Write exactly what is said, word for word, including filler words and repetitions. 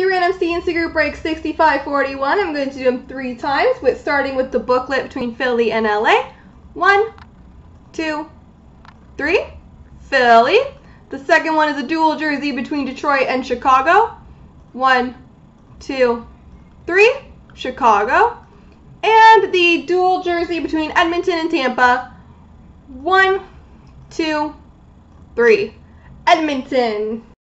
here at M C and Secret Break sixty-five forty-one. I'm going to do them three times, with starting with the booklet between Philly and L A. One, two, three. Philly. The second one is a dual jersey between Detroit and Chicago. One, two, three. Chicago. And the dual jersey between Edmonton and Tampa. One, two, three. Edmonton.